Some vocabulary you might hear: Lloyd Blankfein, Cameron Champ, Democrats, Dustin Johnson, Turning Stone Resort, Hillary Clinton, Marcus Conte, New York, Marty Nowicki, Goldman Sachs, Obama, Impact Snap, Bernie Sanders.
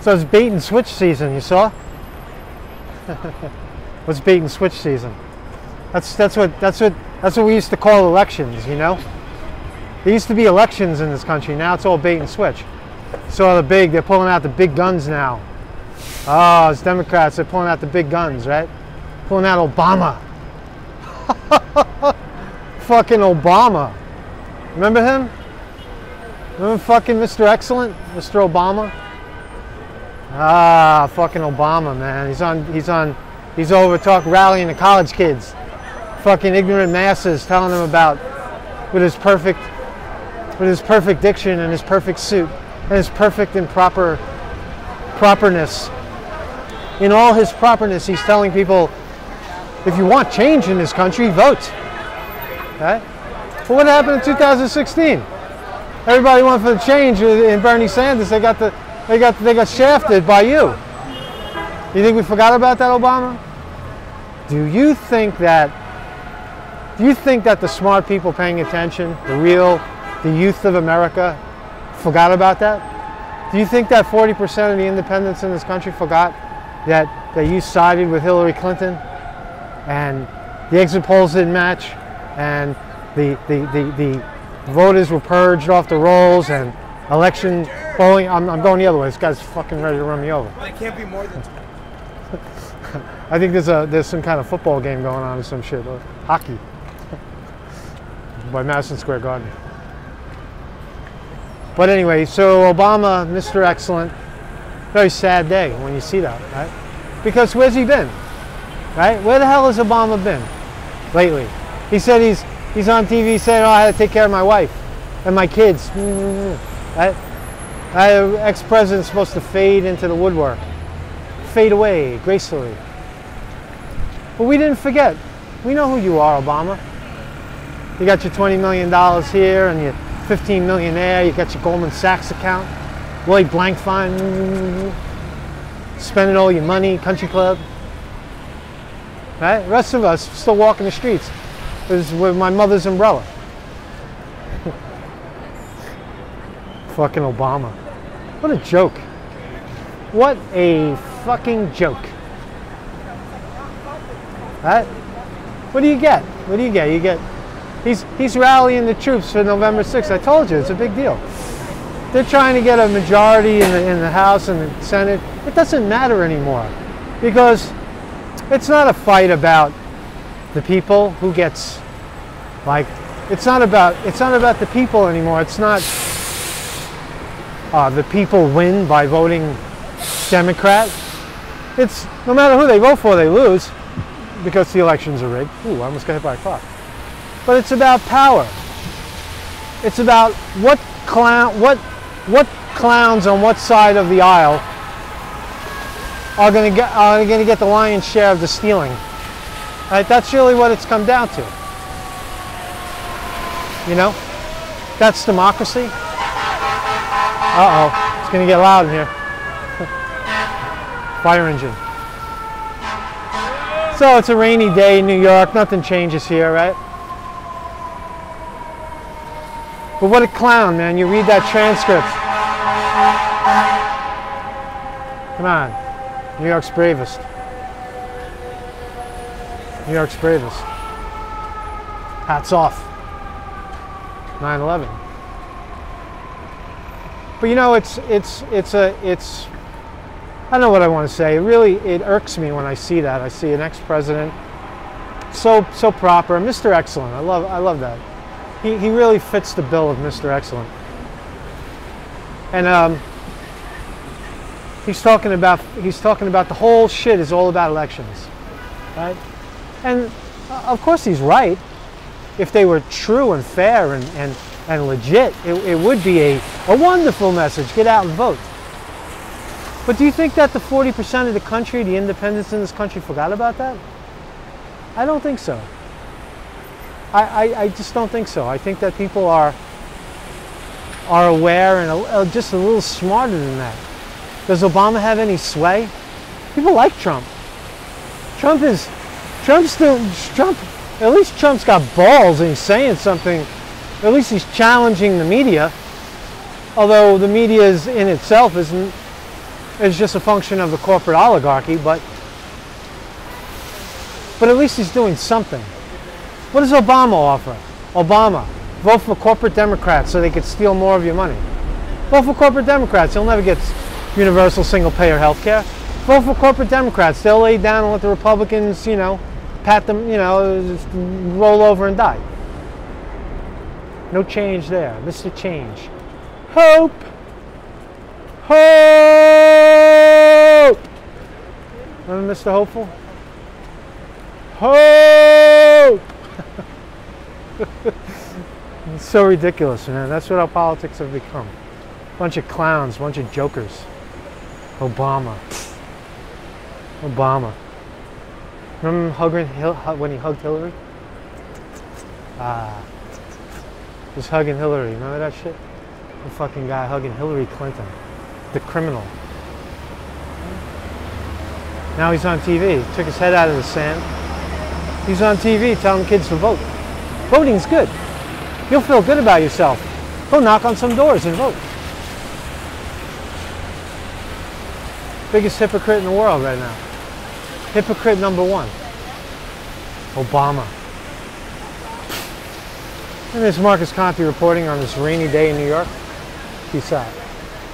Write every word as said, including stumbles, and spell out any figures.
So it's bait and switch season, you saw? What's bait and switch season? That's that's what that's what that's what we used to call elections, you know? There used to be elections in this country, now it's all bait and switch. So the big they're pulling out the big guns now. Oh, it's Democrats, they're pulling out the big guns, right? Pulling out Obama. Fucking Obama. Remember him? Remember fucking Mister Excellent? Mister Obama? Ah, fucking Obama, man. He's on, he's on, he's over talk rallying the college kids. Fucking ignorant masses, telling them about with his perfect, with his perfect diction and his perfect suit and his perfect and proper properness. In all his properness, he's telling people, if you want change in this country, vote. Right? But what happened in two thousand sixteen? Everybody went for the change in Bernie Sanders. They got the They got, they got shafted by you. You think we forgot about that, Obama? Do you think that, do you think that the smart people paying attention, the real, the youth of America, forgot about that? Do you think that forty percent of the independents in this country forgot that, that you sided with Hillary Clinton and the exit polls didn't match and the, the, the, the voters were purged off the rolls and election polling, I'm, I'm going the other way. This guy's fucking ready to run me over. It can't be more than ten. I think there's a there's some kind of football game going on or some shit, or hockey, by Madison Square Garden. But anyway, so Obama, Mister Excellent, very sad day when you see that, right? Because where's he been, right? Where the hell has Obama been lately? He said he's he's on T V saying, "Oh, I had to take care of my wife and my kids." Right? Uh, ex-president's supposed to fade into the woodwork, fade away gracefully. But we didn't forget. We know who you are, Obama. You got your twenty million dollars here and your fifteen million there. You got your Goldman Sachs account, Lloyd Blankfein, spending all your money, country club. Right? The rest of us still walking the streets with my mother's umbrella. Fucking Obama. What a joke. What a fucking joke. Right? What do you get? What do you get? You get he's he's rallying the troops for November sixth. I told you it's a big deal. They're trying to get a majority in the in the House and the Senate. It doesn't matter anymore. Because it's not a fight about the people who gets like it's not about it's not about the people anymore. It's not Uh, the people win by voting Democrat. It's no matter who they vote for, they lose because the elections are rigged. Ooh, I almost got hit by a car. But it's about power. It's about what clown, what, what clowns on what side of the aisle are going to get are going to get the lion's share of the stealing. All right, that's really what it's come down to. You know, that's democracy. Uh-oh, it's gonna get loud in here. Fire engine. So it's a rainy day in New York, nothing changes here, right? But what a clown, man, you read that transcript. Come on, New York's bravest. New York's bravest. Hats off. nine eleven. But you know, it's, it's, it's a, it's, I don't know what I want to say. It really, it irks me when I see that. I see an ex-president, so, so proper, Mister Excellent. I love, I love that. He, he really fits the bill of Mister Excellent. And um, he's talking about, he's talking about the whole shit is all about elections, right? And of course he's right. If they were true and fair and, and and legit, it, it would be a, a wonderful message. Get out and vote. But do you think that the forty percent of the country, the independents in this country, forgot about that? I don't think so. I, I, I just don't think so. I think that people are, are aware and a, just a little smarter than that. Does Obama have any sway? People like Trump. Trump is, Trump's still, Trump, at least Trump's got balls and he's saying something. At least he's challenging the media, although the media is in itself isn't It's just a function of the corporate oligarchy, but but at least he's doing something. What does Obama offer? Obama, vote for corporate Democrats so they could steal more of your money. Vote for corporate Democrats. You'll never get universal single-payer health care. Vote for corporate Democrats. They'll lay down and let the Republicans, you know, pat them, you know, just roll over and die. No change there. Mister Change. Hope! Hope! Remember Mister Hopeful? Hope! It's so ridiculous, man. That's what our politics have become. Bunch of clowns, bunch of jokers. Obama. Obama. Remember when he hugged Hillary? Ah. Just hugging Hillary. Remember that shit? The fucking guy hugging Hillary Clinton. The criminal. Now he's on T V. Took his head out of the sand. He's on T V telling kids to vote. Voting's good. You'll feel good about yourself. Go knock on some doors and vote. Biggest hypocrite in the world right now. Hypocrite number one. Obama. And this is Marcus Conte reporting on this rainy day in New York. Peace out.